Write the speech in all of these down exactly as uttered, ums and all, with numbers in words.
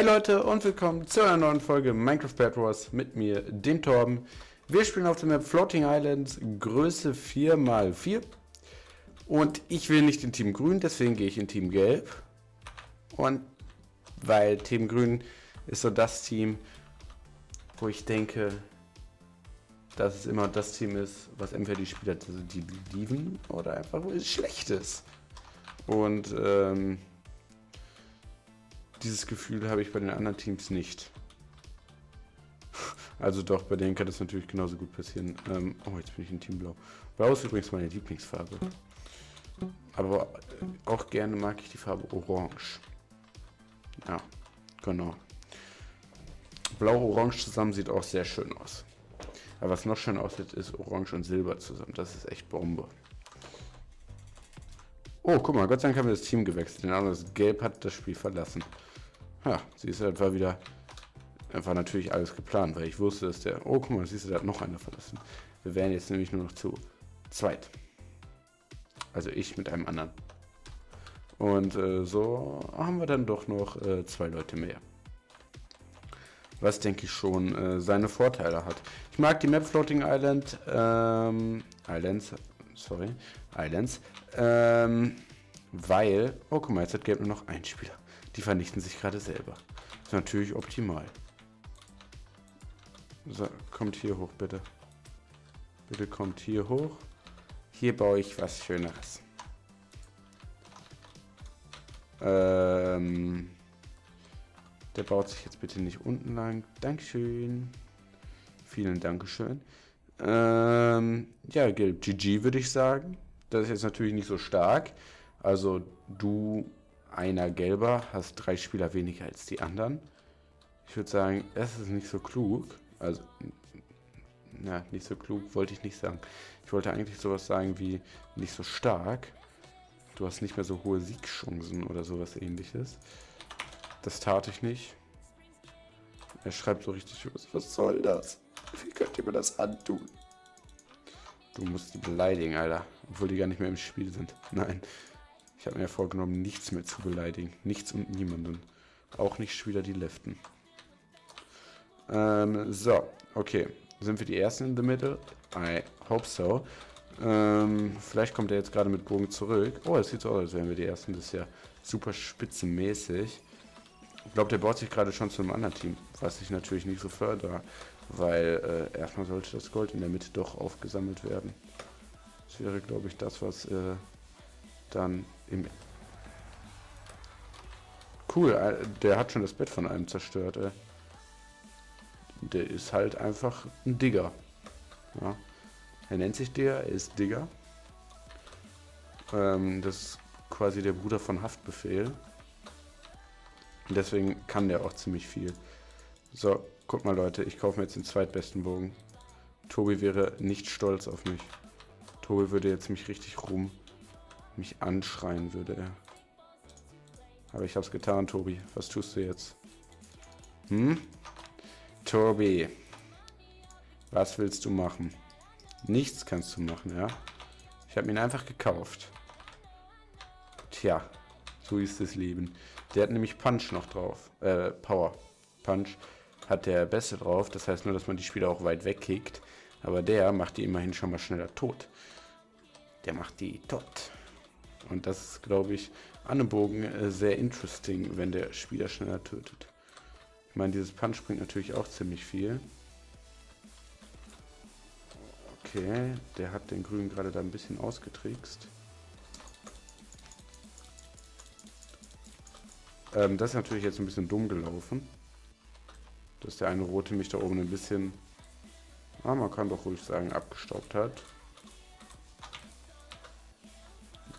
Hey Leute und willkommen zu einer neuen Folge Minecraft Bed Wars mit mir, dem Torben. Wir spielen auf der Map Floating Islands, Größe vier mal vier. Und ich will nicht in Team Grün, deswegen gehe ich in Team Gelb. Und weil Team Grün ist so das Team, wo ich denke, dass es immer das Team ist, was entweder die Spieler, also die lieben oder einfach schlecht ist. Und ähm, dieses Gefühl habe ich bei den anderen Teams nicht. Also doch, bei denen kann das natürlich genauso gut passieren. Ähm, oh, jetzt bin ich in Team Blau. Blau ist übrigens meine Lieblingsfarbe. Aber auch gerne mag ich die Farbe Orange. Ja, genau. Blau-Orange zusammen sieht auch sehr schön aus. Aber was noch schön aussieht, ist Orange und Silber zusammen. Das ist echt Bombe. Oh, guck mal, Gott sei Dank haben wir das Team gewechselt. Den anderen ist Gelb, hat das Spiel verlassen. Ja, siehst du, das war wieder... Das war natürlich alles geplant, weil ich wusste, dass der... Oh, guck mal, siehst du, da hat noch einer verlassen. Wir wären jetzt nämlich nur noch zu zweit. Also ich mit einem anderen. Und äh, so haben wir dann doch noch äh, zwei Leute mehr. Was, denke ich, schon äh, seine Vorteile hat. Ich mag die Map Floating Island, ähm, Islands, sorry, Islands, ähm, weil, oh guck mal, jetzt hat Gelb nur noch einen Spieler. Die vernichten sich gerade selber. Ist natürlich optimal. So, kommt hier hoch, bitte. Bitte kommt hier hoch. Hier baue ich was Schöneres. Ähm... Der baut sich jetzt bitte nicht unten lang. Dankeschön. Vielen Dankeschön. Ähm, ja, Gelb, G G würde ich sagen. Das ist jetzt natürlich nicht so stark. Also du, einer Gelber, hast drei Spieler weniger als die anderen. Ich würde sagen, das ist nicht so klug. Also, na, nicht so klug wollte ich nicht sagen. Ich wollte eigentlich sowas sagen wie nicht so stark. Du hast nicht mehr so hohe Siegchancen oder sowas Ähnliches. Das tat ich nicht. Er schreibt so richtig, was soll das? Wie könnt ihr mir das antun? Du musst die beleidigen, Alter. Obwohl die gar nicht mehr im Spiel sind. Nein. Ich habe mir vorgenommen, nichts mehr zu beleidigen. Nichts und niemanden. Auch nicht Spieler, die leften. Ähm, so. Okay. Sind wir die Ersten in the middle? I hope so. Ähm, vielleicht kommt er jetzt gerade mit Bogen zurück. Oh, es sieht so aus, als wären wir die Ersten. Das ist ja super spitzenmäßig. Ich glaube, der baut sich gerade schon zu einem anderen Team, was ich natürlich nicht so fördere, weil äh, erstmal sollte das Gold in der Mitte doch aufgesammelt werden. Das wäre, glaube ich, das, was äh, dann im... Cool, äh, der hat schon das Bett von einem zerstört. Äh. Der ist halt einfach ein Digger. Ja. Er nennt sich Digger, er ist Digger. Ähm, das ist quasi der Bruder von Haftbefehl. Deswegen kann der auch ziemlich viel. So, guck mal Leute, ich kaufe mir jetzt den zweitbesten Bogen. Tobi wäre nicht stolz auf mich. Tobi würde jetzt mich richtig rum, mich anschreien würde er. Aber ich hab's getan, Tobi. Was tust du jetzt? Hm? Tobi, was willst du machen? Nichts kannst du machen, ja? Ich habe ihn einfach gekauft. Tja, so ist das Leben. Der hat nämlich Punch noch drauf. Äh, Power. Punch hat der Beste drauf. Das heißt nur, dass man die Spieler auch weit wegkickt. Aber der macht die immerhin schon mal schneller tot. Der macht die tot. Und das ist, glaube ich, an einem Bogen äh, sehr interesting, wenn der Spieler schneller tötet. Ich meine, dieses Punch bringt natürlich auch ziemlich viel. Okay, der hat den Grünen gerade da ein bisschen ausgetrickst. Ähm, das ist natürlich jetzt ein bisschen dumm gelaufen. Dass der eine Rote mich da oben ein bisschen, ah, man kann doch ruhig sagen, abgestaubt hat.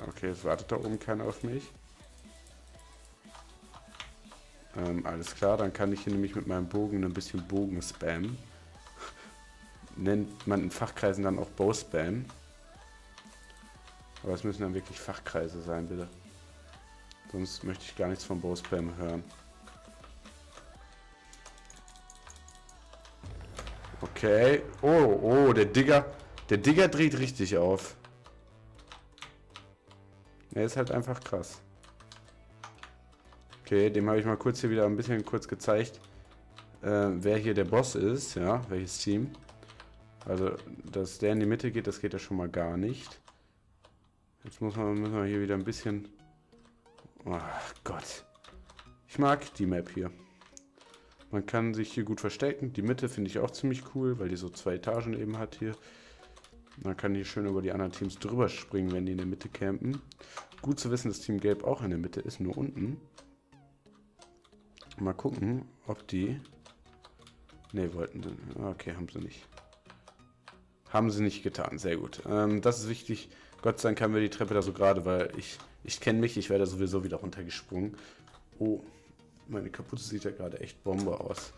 Okay, jetzt wartet da oben keiner auf mich. Ähm, alles klar, dann kann ich hier nämlich mit meinem Bogen ein bisschen Bogen spammen. Nennt man in Fachkreisen dann auch Bowspam. Aber es müssen dann wirklich Fachkreise sein, bitte. Sonst möchte ich gar nichts von Bowspam hören. Okay. Oh, oh, der Digger. Der Digger dreht richtig auf. Er ist halt einfach krass. Okay, dem habe ich mal kurz hier wieder ein bisschen kurz gezeigt, äh, wer hier der Boss ist, ja, welches Team. Also, dass der in die Mitte geht, das geht ja schon mal gar nicht. Jetzt muss man, müssen wir hier wieder ein bisschen... Ach Gott. Ich mag die Map hier. Man kann sich hier gut verstecken. Die Mitte finde ich auch ziemlich cool, weil die so zwei Etagen eben hat hier. Man kann hier schön über die anderen Teams drüber springen, wenn die in der Mitte campen. Gut zu wissen, dass Team Gelb auch in der Mitte ist, nur unten. Mal gucken, ob die... Ne, wollten sie... Okay, haben sie nicht. Haben sie nicht getan, sehr gut. Ähm, das ist wichtig. Gott sei Dank haben wir die Treppe da so gerade, weil ich, ich kenne mich, ich wäre da sowieso wieder runtergesprungen. Oh, meine Kapuze sieht ja gerade echt Bombe aus.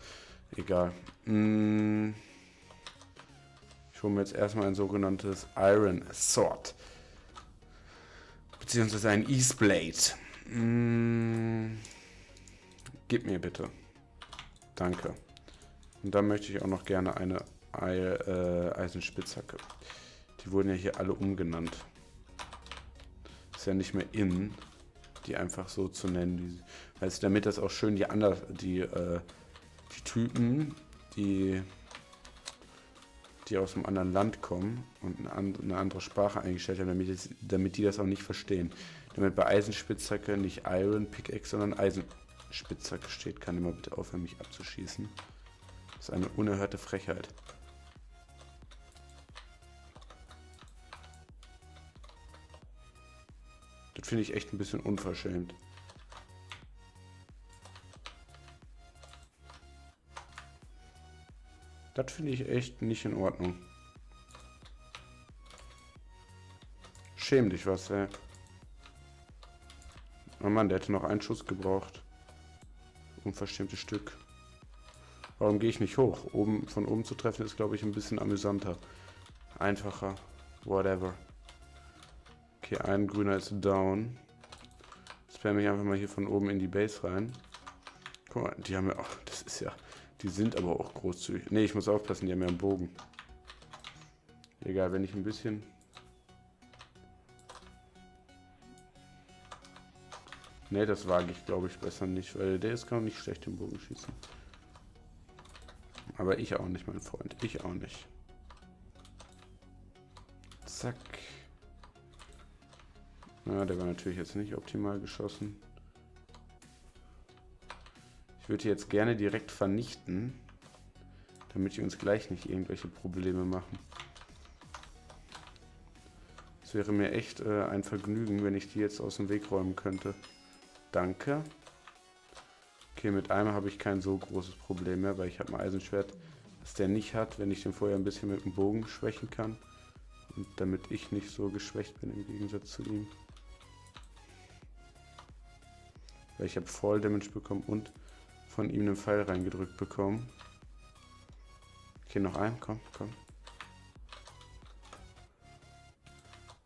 Egal. Hm. Ich hole mir jetzt erstmal ein sogenanntes Iron Sword. Beziehungsweise ein East Blade. Hm. Gib mir bitte. Danke. Und dann möchte ich auch noch gerne eine Eisenspitzhacke. Die wurden ja hier alle umgenannt. Ist ja nicht mehr in, die einfach so zu nennen. Weil es damit das auch schön die anders, die, äh, die Typen, die, die aus einem anderen Land kommen und eine andere Sprache eingestellt haben, damit, das, damit die das auch nicht verstehen. Damit bei Eisenspitzhacke nicht Iron Pickaxe, sondern Eisenspitzhacke steht. Kann immer bitte aufhören, mich abzuschießen. Das ist eine unerhörte Frechheit. Das finde ich echt ein bisschen unverschämt. Das finde ich echt nicht in Ordnung. Schäm dich was, ey. Oh Mann, der hätte noch einen Schuss gebraucht. Unverschämtes Stück. Warum gehe ich nicht hoch? Oben, von oben zu treffen ist, glaube ich, ein bisschen amüsanter. Einfacher. Whatever. Okay, ein grüner ist down. Spamme ich einfach mal hier von oben in die Base rein. Guck mal, die haben ja auch... Das ist ja... Die sind aber auch großzügig. Ne, ich muss aufpassen, die haben ja einen Bogen. Egal, wenn ich ein bisschen... Ne, das wage ich, glaube ich, besser nicht. Weil der ist, kann auch nicht schlecht den Bogen schießen. Aber ich auch nicht, mein Freund. Ich auch nicht. Zack. Na, der war natürlich jetzt nicht optimal geschossen. Ich würde jetzt gerne direkt vernichten, damit die uns gleich nicht irgendwelche Probleme machen. Es wäre mir echt äh, ein Vergnügen, wenn ich die jetzt aus dem Weg räumen könnte. Danke. Okay, mit einem habe ich kein so großes Problem mehr, weil ich habe ein Eisenschwert, das der nicht hat, wenn ich den vorher ein bisschen mit dem Bogen schwächen kann. Und damit ich nicht so geschwächt bin im Gegensatz zu ihm. Weil ich habe Fall Damage bekommen und von ihm einen Pfeil reingedrückt bekommen. Okay, noch ein, komm, komm.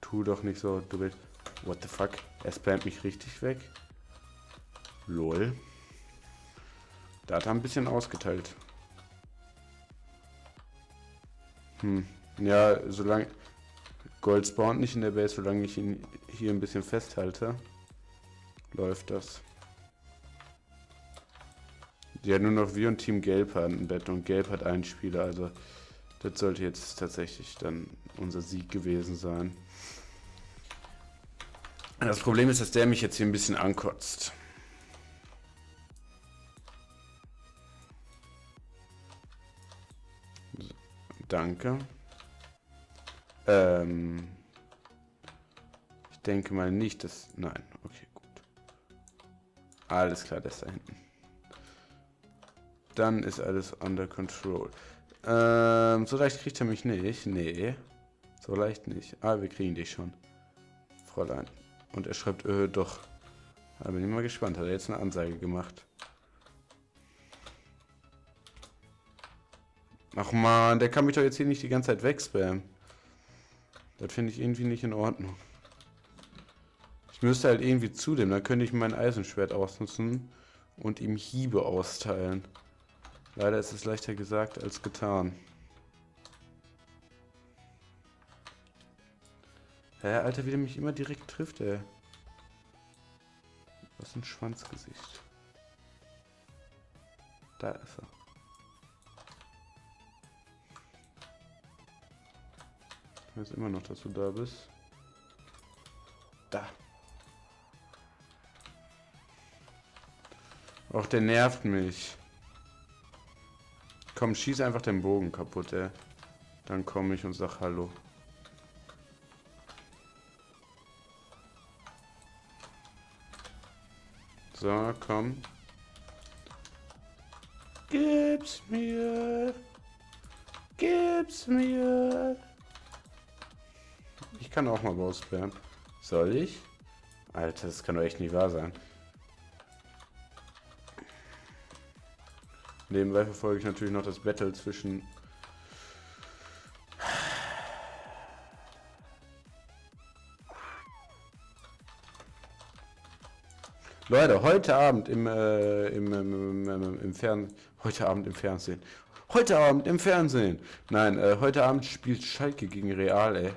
Tu doch nicht so, du willst. What the fuck? Er spammt mich richtig weg. Lol. Da hat er ein bisschen ausgeteilt. Hm. Ja, solange... Gold spawnt nicht in der Base, solange ich ihn hier ein bisschen festhalte, läuft das. Ja, nur noch wir und Team Gelb haben ein Bett und Gelb hat einen Spieler, also das sollte jetzt tatsächlich dann unser Sieg gewesen sein. Das Problem ist, dass der mich jetzt hier ein bisschen ankotzt. Danke. Ähm, ich denke mal nicht, dass... Nein, okay, gut. Alles klar, das da hinten. Dann ist alles under control. Ähm, so leicht kriegt er mich nicht. Nee, so leicht nicht. Ah, wir kriegen dich schon. Fräulein. Und er schreibt, äh, doch. Da bin ich mal gespannt. Hat er jetzt eine Ansage gemacht? Ach man, der kann mich doch jetzt hier nicht die ganze Zeit wegspammen. Das finde ich irgendwie nicht in Ordnung. Ich müsste halt irgendwie zu dem, dann könnte ich mein Eisenschwert ausnutzen und ihm Hiebe austeilen. Leider ist es leichter gesagt als getan. Hä, ja, Alter, wie der mich immer direkt trifft, ey. Was ein Schwanzgesicht. Da ist er. Ich weiß immer noch, dass du da bist. Da. Och, der nervt mich. Komm, schieß einfach den Bogen kaputt, ey. Dann komme ich und sag Hallo. So, komm. Gib's mir. Gib's mir. Ich kann auch mal Bowspam. Soll ich? Alter, das kann doch echt nicht wahr sein. Nebenbei verfolge ich natürlich noch das Battle zwischen... Leute, heute Abend im, äh, im, im, im, im Fernsehen, heute Abend im Fernsehen, heute Abend im Fernsehen, nein, äh, heute Abend spielt Schalke gegen Real, ey.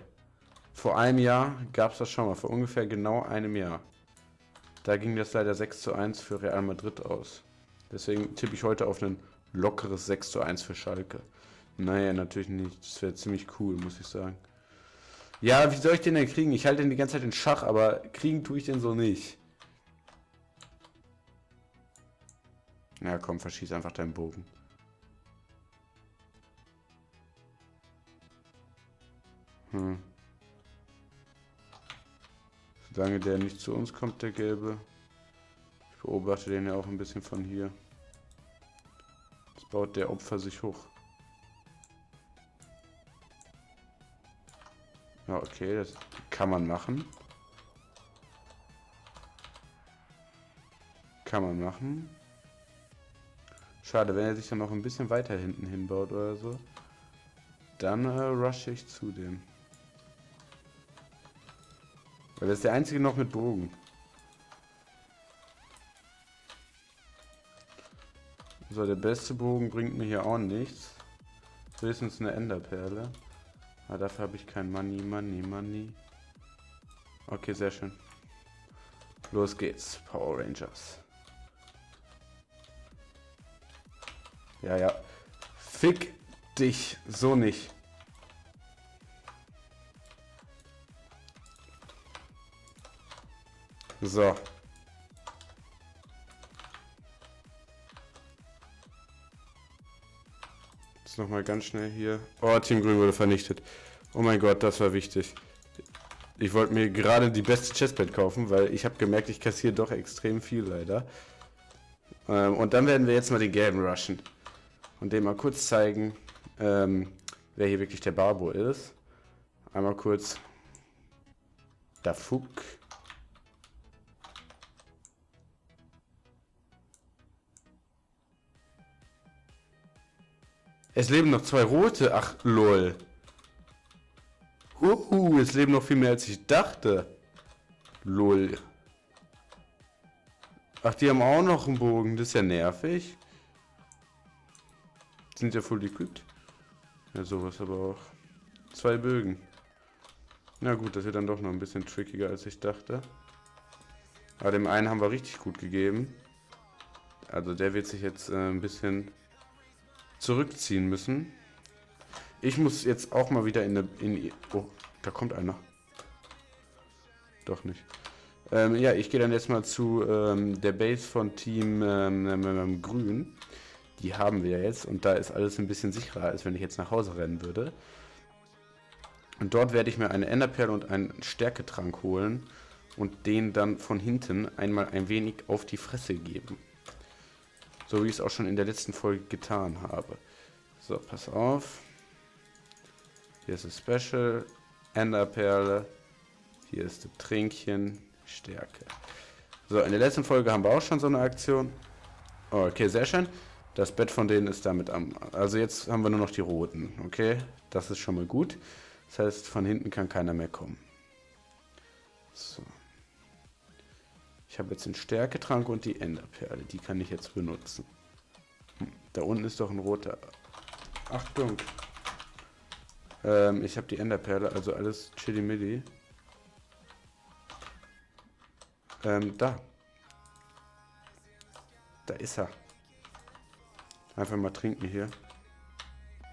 Vor einem Jahr gab es das schon mal, vor ungefähr genau einem Jahr. Da ging das leider sechs zu eins für Real Madrid aus. Deswegen tippe ich heute auf ein lockeres sechs zu eins für Schalke. Naja, natürlich nicht, das wäre ziemlich cool, muss ich sagen. Ja, wie soll ich den denn kriegen? Ich halte den die ganze Zeit in Schach, aber kriegen tue ich den so nicht. Na ja, komm, verschieß einfach deinen Bogen. Hm. Solange der nicht zu uns kommt, der Gelbe. Ich beobachte den ja auch ein bisschen von hier. Jetzt baut der Opfer sich hoch. Ja, okay, das kann man machen. Kann man machen. Schade, wenn er sich dann noch ein bisschen weiter hinten hinbaut oder so, dann äh, rush ich zu dem. Weil das ist der einzige noch mit Bogen. So, der beste Bogen bringt mir hier auch nichts. Höchstens eine Enderperle. Aber dafür habe ich kein Money, Money, Money. Okay, sehr schön. Los geht's, Power Rangers. Ja, ja. Fick dich so nicht. So. Jetzt nochmal ganz schnell hier. Oh, Team Grün wurde vernichtet. Oh mein Gott, das war wichtig. Ich wollte mir gerade die beste Chestplate kaufen, weil ich habe gemerkt, ich kassiere doch extrem viel leider. Ähm, und dann werden wir jetzt mal den Gelben rushen. Und dem mal kurz zeigen, ähm, wer hier wirklich der Barbo ist. Einmal kurz. Da fuck. Es leben noch zwei Rote. Ach, lol. Uhu, es leben noch viel mehr als ich dachte. Lol. Ach, die haben auch noch einen Bogen. Das ist ja nervig. Sind ja voll equipped. Ja, sowas aber auch. Zwei Bögen. Na gut, das wird dann doch noch ein bisschen trickiger, als ich dachte. Aber dem einen haben wir richtig gut gegeben. Also der wird sich jetzt äh, ein bisschen zurückziehen müssen. Ich muss jetzt auch mal wieder in eine... In, oh, da kommt einer. Doch nicht. Ähm, ja, ich gehe dann jetzt mal zu ähm, der Base von Team ähm, Grün. Die haben wir jetzt und da ist alles ein bisschen sicherer, als wenn ich jetzt nach Hause rennen würde. Und dort werde ich mir eine Enderperle und einen Stärketrank holen und den dann von hinten einmal ein wenig auf die Fresse geben. So wie ich es auch schon in der letzten Folge getan habe. So, pass auf. Hier ist das Special, Enderperle, hier ist das Trinkchen, Stärke. So, in der letzten Folge haben wir auch schon so eine Aktion. Okay, sehr schön. Das Bett von denen ist damit am... Also jetzt haben wir nur noch die Roten, okay? Das ist schon mal gut. Das heißt, von hinten kann keiner mehr kommen. So. Ich habe jetzt den Stärketrank und die Enderperle. Die kann ich jetzt benutzen. Hm, da unten ist doch ein roter... Achtung! Ähm, ich habe die Enderperle, also alles Chili-Milli. Ähm, da. Da ist er. Einfach mal trinken hier.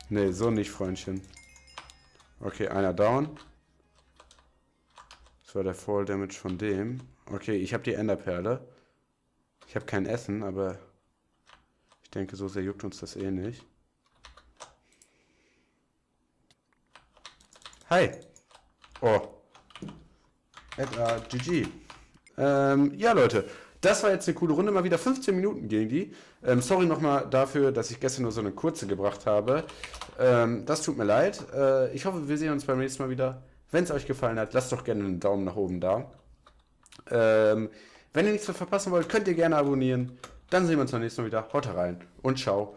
Ne, so nicht, Freundchen. Okay, einer down. Das war der Fall Damage von dem. Okay, ich habe die Enderperle. Ich habe kein Essen, aber ich denke, so sehr juckt uns das eh nicht. Hi! Oh. Edda, G G. Ähm, ja, Leute. Das war jetzt eine coole Runde. Mal wieder fünfzehn Minuten gegen die. Ähm, sorry nochmal dafür, dass ich gestern nur so eine kurze gebracht habe. Ähm, das tut mir leid. Äh, ich hoffe, wir sehen uns beim nächsten Mal wieder. Wenn es euch gefallen hat, lasst doch gerne einen Daumen nach oben da. Ähm, wenn ihr nichts mehr verpassen wollt, könnt ihr gerne abonnieren. Dann sehen wir uns beim nächsten Mal wieder. Haut rein und ciao.